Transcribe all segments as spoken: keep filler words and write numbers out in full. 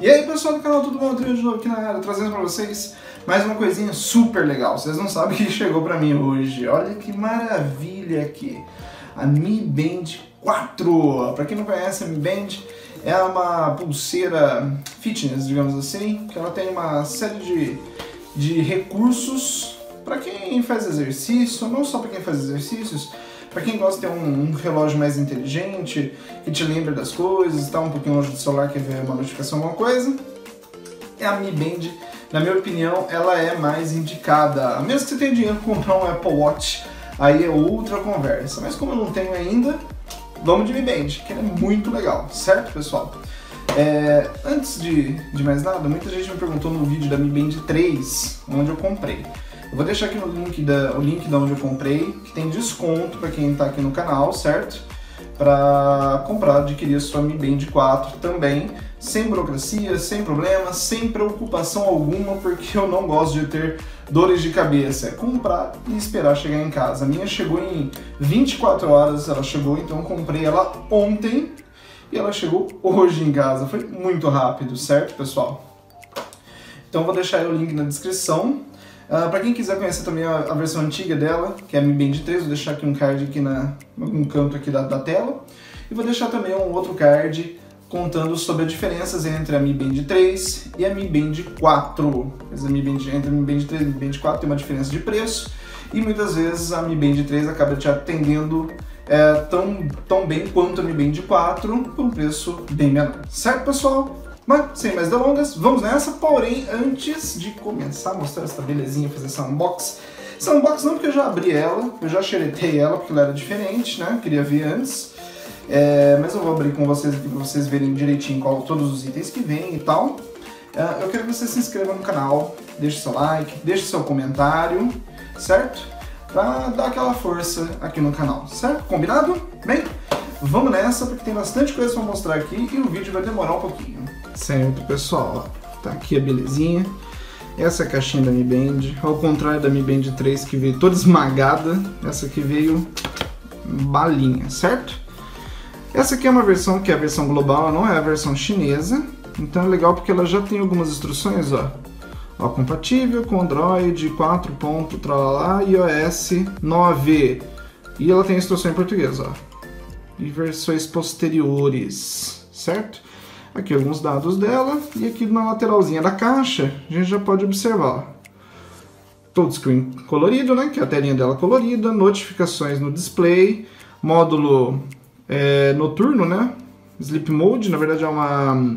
E aí pessoal do canal, tudo bom? Eu tô de novo aqui na área, trazendo pra vocês mais uma coisinha super legal. Vocês não sabem o que chegou pra mim hoje. Olha que maravilha aqui. A Mi Band quatro. Pra quem não conhece, a Mi Band é uma pulseira fitness, digamos assim, que ela tem uma série de, de recursos pra quem faz exercício, não só pra quem faz exercícios, para quem gosta de ter um, um relógio mais inteligente, que te lembra das coisas, tá um pouquinho longe do celular, quer ver uma notificação, alguma coisa, é a Mi Band, na minha opinião, ela é mais indicada. A menos que você tenha dinheiro para comprar um Apple Watch, aí é outra conversa. Mas como eu não tenho ainda, vamos de Mi Band, que ela é muito legal, certo, pessoal? É, antes de, de mais nada, muita gente me perguntou no vídeo da Mi Band três, onde eu comprei. Eu vou deixar aqui no link da, o link da onde eu comprei, que tem desconto para quem tá aqui no canal, certo? Para comprar, adquirir a sua Mi Band quatro também, sem burocracia, sem problema, sem preocupação alguma, porque eu não gosto de ter dores de cabeça. É comprar e esperar chegar em casa. A minha chegou em vinte e quatro horas, ela chegou, então eu comprei ela ontem e ela chegou hoje em casa. Foi muito rápido, certo, pessoal? Então eu vou deixar aí o link na descrição. Uh, para quem quiser conhecer também a, a versão antiga dela, que é a Mi Band três, vou deixar aqui um card aqui na, um canto aqui da, da tela. E vou deixar também um outro card contando sobre as diferenças entre a Mi Band três e a Mi Band quatro. Mas a Mi Band, entre a Mi Band três e a Mi Band quatro tem uma diferença de preço. E muitas vezes a Mi Band três acaba te atendendo é, tão, tão bem quanto a Mi Band quatro, por um preço bem menor. Certo, pessoal? Mas, sem mais delongas, vamos nessa, porém, antes de começar a mostrar essa belezinha, fazer essa unbox, essa unbox não porque eu já abri ela, eu já xeretei ela porque ela era diferente, né, queria ver antes, é, mas eu vou abrir com vocês aqui para vocês verem direitinho qual, todos os itens que vem e tal. É, eu quero que você se inscreva no canal, deixe seu like, deixe seu comentário, certo? Pra dar aquela força aqui no canal, certo? Combinado? Bem, vamos nessa porque tem bastante coisa pra mostrar aqui e o vídeo vai demorar um pouquinho. Certo, pessoal, ó, tá aqui a belezinha, essa é a caixinha da Mi Band, ao contrário da Mi Band três que veio toda esmagada, essa aqui veio balinha, certo? Essa aqui é uma versão que é a versão global, não é a versão chinesa, então é legal porque ela já tem algumas instruções, ó, ó compatível com Android quatro. Tralala, iOS nove, e ela tem instrução em português, ó, e versões posteriores, certo? Aqui alguns dados dela, e aqui na lateralzinha da caixa, a gente já pode observar. Touchscreen colorido, né, que é a telinha dela colorida, notificações no display, módulo é, noturno, né, Sleep Mode, na verdade é uma,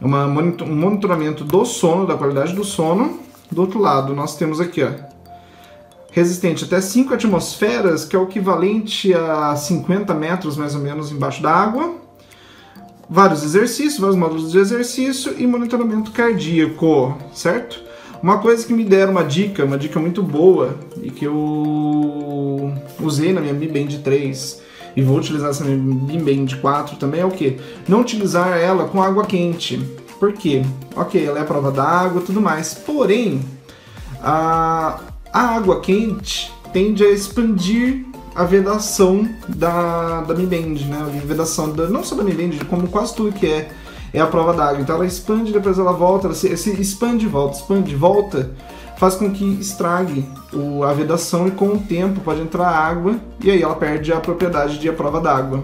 uma monitor, um monitoramento do sono, da qualidade do sono. Do outro lado, nós temos aqui, ó, resistente até cinco atmosferas, que é o equivalente a cinquenta metros, mais ou menos, embaixo da água. Vários exercícios, vários módulos de exercício e monitoramento cardíaco, certo? Uma coisa que me deram uma dica, uma dica muito boa e que eu usei na minha Mi Band três e vou utilizar essa minha Mi Band quatro também é o quê? Não utilizar ela com água quente. Por quê? Ok, ela é a prova da água e tudo mais, porém, a, a água quente tende a expandir a vedação da, da Mi Band, né? A vedação da, não só da Mi Band, como quase tudo que é, é a prova d'água. Então ela expande, depois ela volta, ela se, se expande e volta, expande e volta, faz com que estrague o, a vedação e com o tempo pode entrar água e aí ela perde a propriedade de a prova d'água,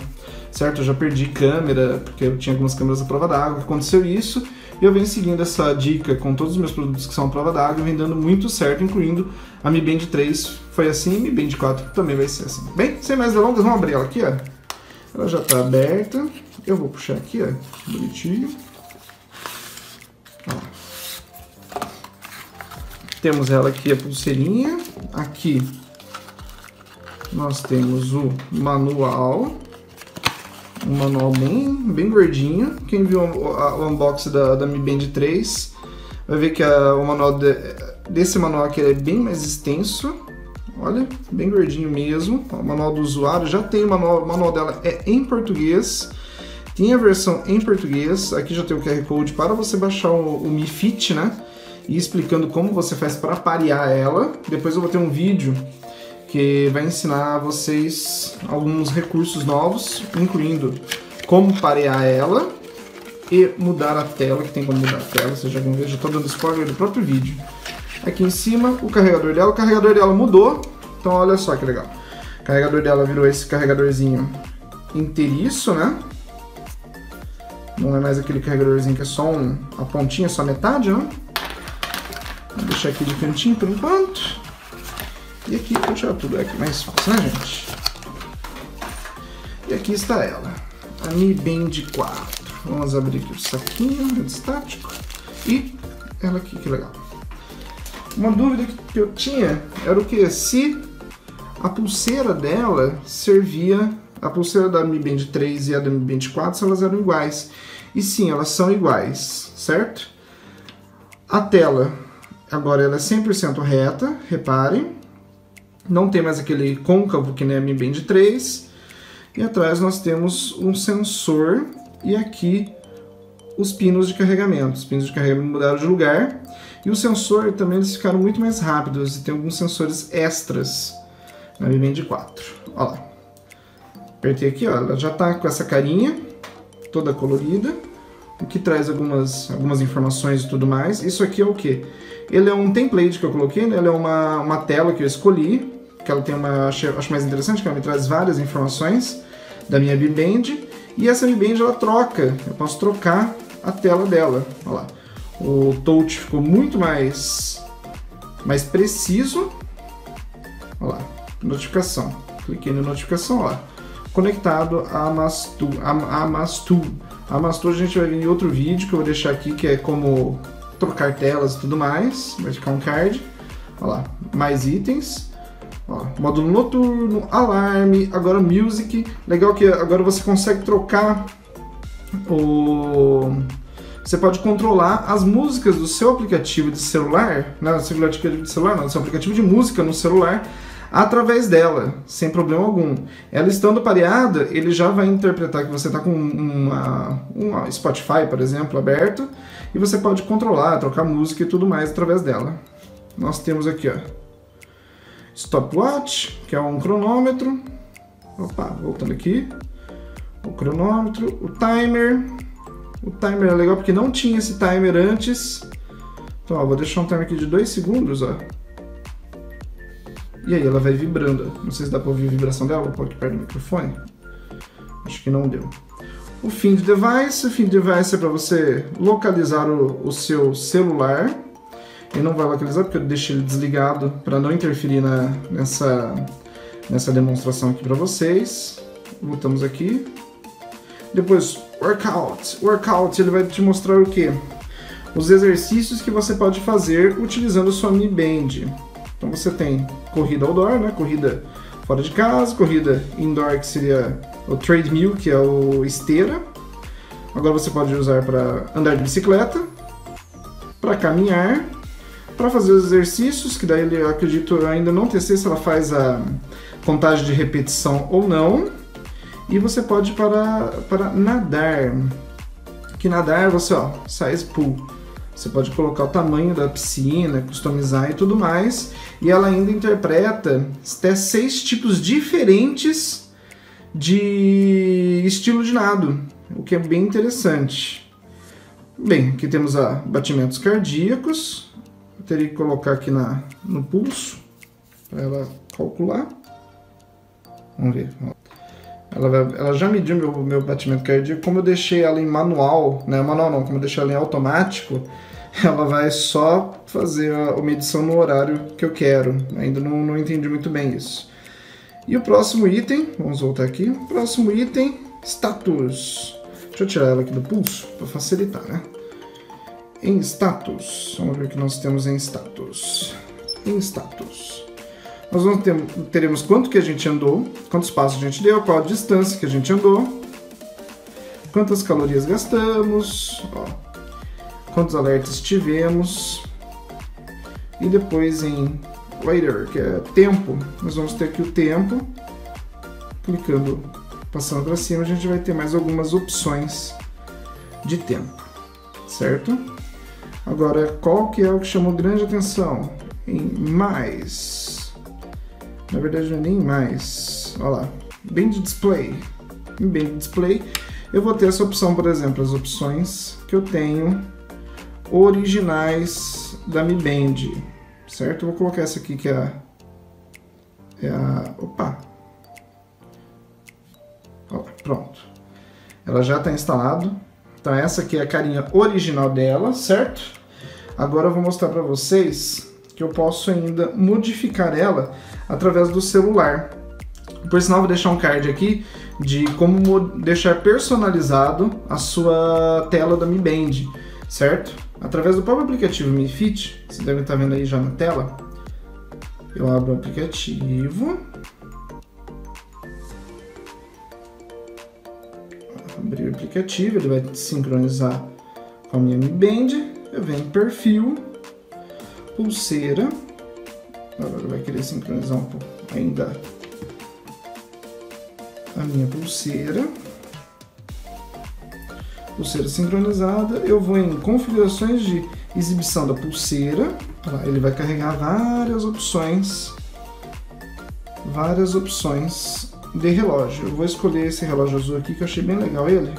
certo? Eu já perdi câmera, porque eu tinha algumas câmeras à prova d'água, aconteceu isso, e eu venho seguindo essa dica com todos os meus produtos que são à prova d'água, vem dando muito certo, incluindo a Mi Band três foi assim, e Mi Band quatro também vai ser assim. Bem, sem mais delongas, vamos abrir ela aqui, ó. Ela já tá aberta, eu vou puxar aqui, ó, bonitinho. Ó. Temos ela aqui, a pulseirinha, aqui nós temos o manual, um manual bem, bem gordinho. Quem viu o unboxing da, da Mi Band três vai ver que a, o manual de, desse manual aqui é bem mais extenso. Olha, bem gordinho mesmo. O manual do usuário já tem o manual, o manual dela é em português. Tem a versão em português. Aqui já tem o Q R Code para você baixar o, o Mi Fit, né? E explicando como você faz para parear ela. Depois eu vou ter um vídeo que vai ensinar a vocês alguns recursos novos, incluindo como parear ela, e mudar a tela, que tem como mudar a tela, vocês já vão ver, já estou dando spoiler do próprio vídeo. Aqui em cima, o carregador dela, o carregador dela mudou, então olha só que legal. O carregador dela virou esse carregadorzinho inteiriço, né? Não é mais aquele carregadorzinho que é só um, a pontinha, só a metade, né? Vou deixar aqui de cantinho por enquanto. E aqui, vou tirar tudo, é aqui mais fácil, né, gente? E aqui está ela, a Mi Band quatro. Vamos abrir aqui o saquinho estático. E ela aqui, que legal. Uma dúvida que eu tinha era o que? Se a pulseira dela servia, a pulseira da Mi Band três e a da Mi Band quatro, se elas eram iguais. E sim, elas são iguais, certo? A tela, agora ela é cem por cento reta, reparem. Não tem mais aquele côncavo que nem a Mi Band três. E atrás nós temos um sensor e aqui os pinos de carregamento. Os pinos de carregamento mudaram de lugar. E o sensor também, eles ficaram muito mais rápidos e tem alguns sensores extras na Mi Band quatro. Olha lá. Apertei aqui, ó, ela já está com essa carinha toda colorida, o que traz algumas, algumas informações e tudo mais. Isso aqui é o que? Ele é um template que eu coloquei, né? Ele é uma, uma tela que eu escolhi, que ela tem uma, acho, acho mais interessante, que ela me traz várias informações da minha Mi Band. E essa Mi Band, ela troca, eu posso trocar a tela dela, olha lá. O touch ficou muito mais, mais preciso. Olha lá, notificação. Cliquei na notificação, olha lá. Conectado a Amastu. A Amastu. A Amastu a gente vai ver em outro vídeo que eu vou deixar aqui, que é como trocar telas e tudo mais. Vai ficar um card. Olha lá, mais itens. Ó, módulo noturno, alarme, agora music. Legal que agora você consegue trocar o... Você pode controlar as músicas do seu aplicativo de celular, não, do seu aplicativo de celular, não, do seu aplicativo de música no celular, através dela, sem problema algum. Ela estando pareada, ele já vai interpretar que você está com uma, uma Spotify, por exemplo, aberto, e você pode controlar, trocar música e tudo mais através dela. Nós temos aqui, ó, stopwatch, que é um cronômetro. Opa, voltando aqui. O cronômetro, o timer. O timer é legal porque não tinha esse timer antes. Então, ó, vou deixar um timer aqui de dois segundos, ó. E aí ela vai vibrando. Não sei se dá pra ouvir a vibração dela, vou pôr aqui perto do microfone. Acho que não deu. O Find Device. O Find Device é pra você localizar o, o seu celular. Ele não vai localizar porque eu deixei ele desligado pra não interferir na, nessa, nessa demonstração aqui pra vocês. Voltamos aqui. Depois, workout. Workout, ele vai te mostrar o quê? Os exercícios que você pode fazer utilizando sua Mi Band. Então você tem corrida outdoor, né? Corrida fora de casa, corrida indoor, que seria o treadmill, que é o esteira. Agora você pode usar para andar de bicicleta, para caminhar, para fazer os exercícios, que daí ele, eu acredito, eu ainda não testei se ela faz a contagem de repetição ou não. E você pode para, para nadar. Que nadar, você, ó, size pool. Você pode colocar o tamanho da piscina, customizar e tudo mais. E ela ainda interpreta até seis tipos diferentes de estilo de nado, o que é bem interessante. Bem, aqui temos a batimentos cardíacos. Eu teria que colocar aqui na, no pulso para ela calcular. Vamos ver. Ela, vai, ela já mediu meu, meu batimento cardíaco. Como eu deixei ela em manual, né? Manual não, como eu deixei ela em automático, ela vai só fazer a, a medição no horário que eu quero. Ainda não, não entendi muito bem isso. E o próximo item, vamos voltar aqui. O próximo item, status. Deixa eu tirar ela aqui do pulso para facilitar, né? Em status, vamos ver o que nós temos em status. Em status. Nós vamos ter, teremos quanto que a gente andou, quantos passos a gente deu, qual a distância que a gente andou, quantas calorias gastamos, ó, quantos alertas tivemos. E depois em later, que é tempo, nós vamos ter aqui o tempo. Clicando, passando para cima, a gente vai ter mais algumas opções de tempo, certo? Agora, qual que é o que chamou grande atenção? Em mais... Na verdade, não é nem mais. Olha lá. Band Display. Band Display Eu vou ter essa opção, por exemplo, as opções que eu tenho originais da Mi Band, certo? Eu vou colocar essa aqui que é a... É a opa! Ó, pronto. Ela já está instalada. Então essa aqui é a carinha original dela, certo? Agora eu vou mostrar para vocês que eu posso ainda modificar ela através do celular. Por sinal, vou deixar um card aqui de como deixar personalizado a sua tela da Mi Band, certo? Através do próprio aplicativo Mi Fit, vocês devem estar vendo aí já na tela. Eu abro o aplicativo. Abrir o aplicativo, ele vai sincronizar com a minha Mi Band. Eu venho em perfil, pulseira. Agora vai querer sincronizar um pouco ainda a minha pulseira. Pulseira sincronizada. Eu vou em configurações de exibição da pulseira. Ele vai carregar várias opções. Várias opções de relógio. Eu vou escolher esse relógio azul aqui que eu achei bem legal ele.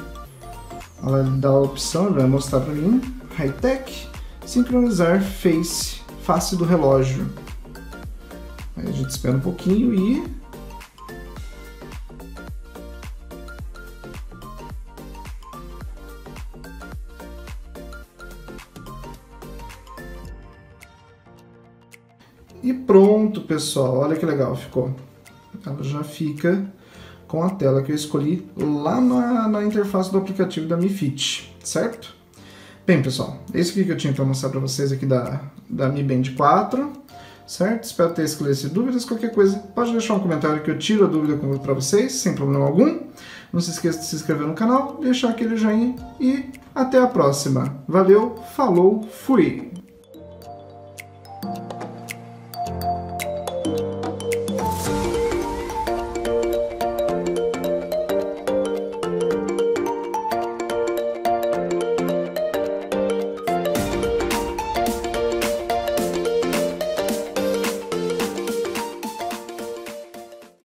Ela dá a opção, ele vai mostrar para mim. High-tech. Sincronizar face, face do relógio. Aí a gente espera um pouquinho e... E pronto, pessoal, olha que legal ficou. Ela já fica com a tela que eu escolhi lá na, na interface do aplicativo da Mi Fit, certo? Bem, pessoal, é isso aqui que eu tinha para mostrar para vocês aqui da, da Mi Band quatro, certo? Espero ter esclarecido dúvidas, qualquer coisa pode deixar um comentário que eu tiro a dúvida para vocês, sem problema algum. Não se esqueça de se inscrever no canal, deixar aquele joinha e até a próxima. Valeu, falou, fui!